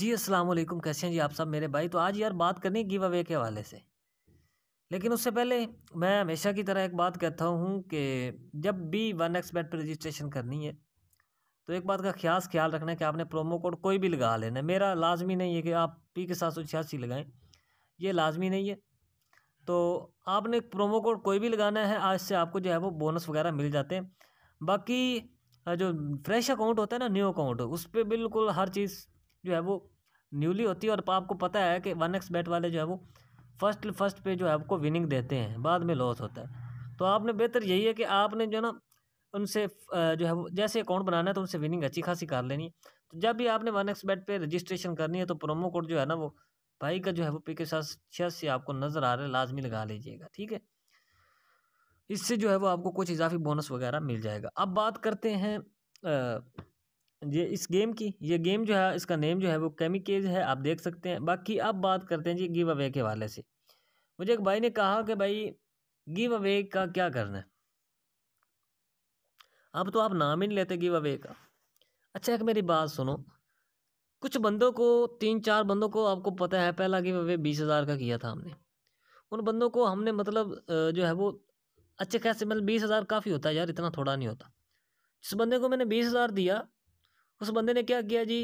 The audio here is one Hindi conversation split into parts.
जी अस्सलाम वालेकुम, कैसे हैं जी आप सब मेरे भाई। तो आज यार बात करनी गिव अवे के हवाले से, लेकिन उससे पहले मैं हमेशा की तरह एक बात कहता हूं कि जब भी 1xBet पर रजिस्ट्रेशन करनी है तो एक बात का खास ख्याल रखना है कि आपने प्रोमो कोड कोई भी लगा लेना है। मेरा लाजमी नहीं है कि आप PK786 लगाएँ, ये लाजमी नहीं है। तो आपने प्रोमो कोड कोई भी लगाना है, आज से आपको जो है वो बोनस वगैरह मिल जाते हैं। बाकी जो फ्रेश अकाउंट होता है ना, न्यू अकाउंट, उस पर बिल्कुल हर चीज़ जो है वो न्यूली होती है। और आपको पता है कि 1xBet वाले जो है वो फर्स्ट पे जो है आपको विनिंग देते हैं, बाद में लॉस होता है। तो आपने बेहतर यही है कि आपने जो है ना उनसे जो है वो जैसे अकाउंट बनाना है तो उनसे विनिंग अच्छी खासी कर लेनी है। तो जब भी आपने 1xBet पे रजिस्ट्रेशन करनी है तो प्रोमो कोड जो है ना वो भाई का जो है वो PK786 आपको नज़र आ रहा है, लाजमी लगा लीजिएगा, ठीक है। इससे जो है वो आपको कुछ इजाफी बोनस वगैरह मिल जाएगा। अब बात करते हैं ये इस गेम की। ये गेम जो है इसका नेम जो है वो कैमिकेज है, आप देख सकते हैं। बाकी अब बात करते हैं जी गिव अवे के हवाले से। मुझे एक भाई ने कहा कि भाई गिव अवे का क्या करना है, अब तो आप नाम ही नहीं लेते गिव अवे का। अच्छा एक मेरी बात सुनो, कुछ बंदों को, 3-4 बंदों को, आपको पता है पहला गिव अवे 20,000 का किया था हमने। उन बंदों को हमने मतलब जो है वो अच्छे खासे, मतलब 20,000 काफ़ी होता है यार, इतना थोड़ा नहीं होता। जिस बंदे को मैंने 20,000 दिया उस बंदे ने क्या किया जी,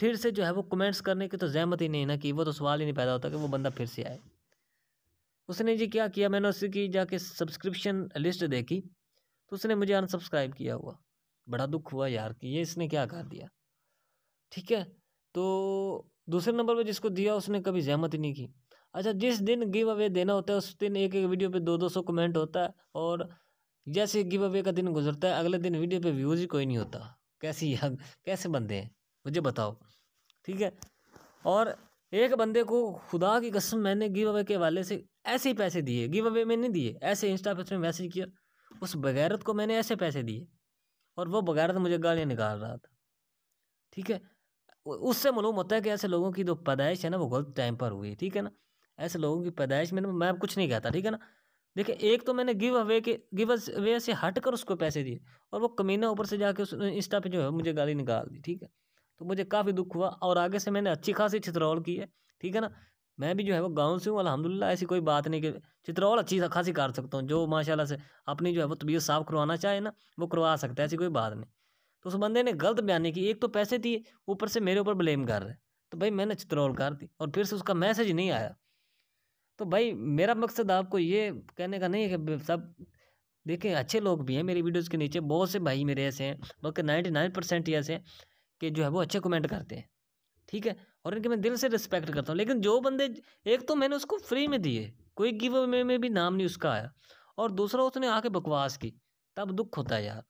फिर से जो है वो कमेंट्स करने की तो जहमत ही नहीं ना कि, वो तो सवाल ही नहीं पैदा होता कि वो बंदा फिर से आए। उसने जी क्या किया, मैंने उसकी जाके सब्सक्रिप्शन लिस्ट देखी तो उसने मुझे अनसब्सक्राइब किया हुआ। बड़ा दुख हुआ यार कि ये इसने क्या कर दिया, ठीक है। तो दूसरे नंबर पर जिसको दिया उसने कभी जहमत ही नहीं की। अच्छा जिस दिन गिव अवे देना होता है उस दिन एक वीडियो पर 200-200 कमेंट होता है, और जैसे गिव अवे का दिन गुजरता है अगले दिन वीडियो पर व्यूज़ ही कोई नहीं होता। कैसी यार, कैसे बंदे हैं मुझे बताओ, ठीक है। और एक बंदे को खुदा की कसम मैंने गिव अवे के वाले से ऐसे ही पैसे दिए, गिव अवे में नहीं दिए, ऐसे इंस्टा पे उसने मैसेज किया, उस बगैरत को मैंने ऐसे पैसे दिए और वो बगैरत मुझे गालियाँ निकाल रहा था, ठीक है। उससे मालूम होता है कि ऐसे लोगों की जो पैदाइश है ना वो गलत टाइम पर हुई, ठीक है ना। ऐसे लोगों की पैदाइश में मैं कुछ नहीं कहता, ठीक है ना। देखिए एक तो मैंने गिव अवे से हट कर उसको पैसे दिए, और वो कमीना ऊपर से जाके उसने इंस्टा पे जो है मुझे गाली निकाल दी, ठीक है। तो मुझे काफ़ी दुख हुआ, और आगे से मैंने अच्छी खासी चित्रौल की है, ठीक है ना। मैं भी जो है वो गांव से हूँ अल्हम्दुलिल्लाह, ऐसी कोई बात नहीं कि चित्रौल अच्छी खासी कर सकता हूँ। जो माशाल्लाह से अपनी जो है वो तबीयत साफ़ करवाना चाहे ना वो करवा सकता है, ऐसी कोई बात नहीं। तो उस बंदे ने गलत बयानी की, एक तो पैसे दिए ऊपर से मेरे ऊपर ब्लेम कर रहे, तो भाई मैंने चित्रौल कर दी और फिर से उसका मैसेज नहीं आया। तो भाई मेरा मकसद आपको ये कहने का नहीं है कि सब देखें, अच्छे लोग भी हैं मेरी वीडियोस के नीचे, बहुत से भाई मेरे ऐसे हैं, बल्कि 99% ही ऐसे हैं कि जो है वो अच्छे कमेंट करते हैं, ठीक है। और इनके मैं दिल से रिस्पेक्ट करता हूँ। लेकिन जो बंदे, एक तो मैंने उसको फ्री में दिए, कोई गिव अवे में भी नाम नहीं उसका आया, और दूसरा उसने आके बकवास की, तब दुख होता है यार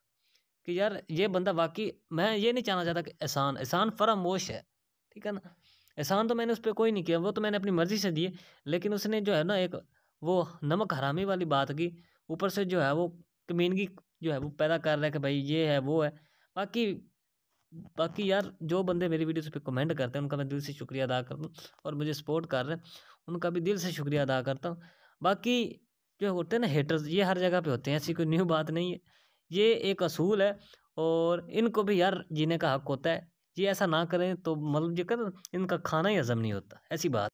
कि यार ये बंदा वाकई, मैं ये नहीं चाहना चाहता कि एहसान फरामोश है, ठीक है ना। एहसान तो मैंने उस पर कोई नहीं किया, वो तो मैंने अपनी मर्ज़ी से दिए, लेकिन उसने जो है ना एक वो नमक हरामी वाली बात की, ऊपर से जो है वो कमीनगी जो है वो पैदा कर रहा है कि भाई ये है वो है। बाकी यार जो बंदे मेरी वीडियोस पे कमेंट करते हैं उनका मैं दिल से शुक्रिया अदा करता हूँ, और मुझे सपोर्ट कर रहे हैं उनका भी दिल से शुक्रिया अदा करता हूँ। बाकी जो होते हैं ना हेटर्स, ये हर जगह पर होते हैं, ऐसी कोई न्यू बात नहीं है, ये एक असूल है और इनको भी यार जीने का हक होता है। ये ऐसा ना करें तो मतलब ये कर इनका खाना ही हजम नहीं होता, ऐसी बात।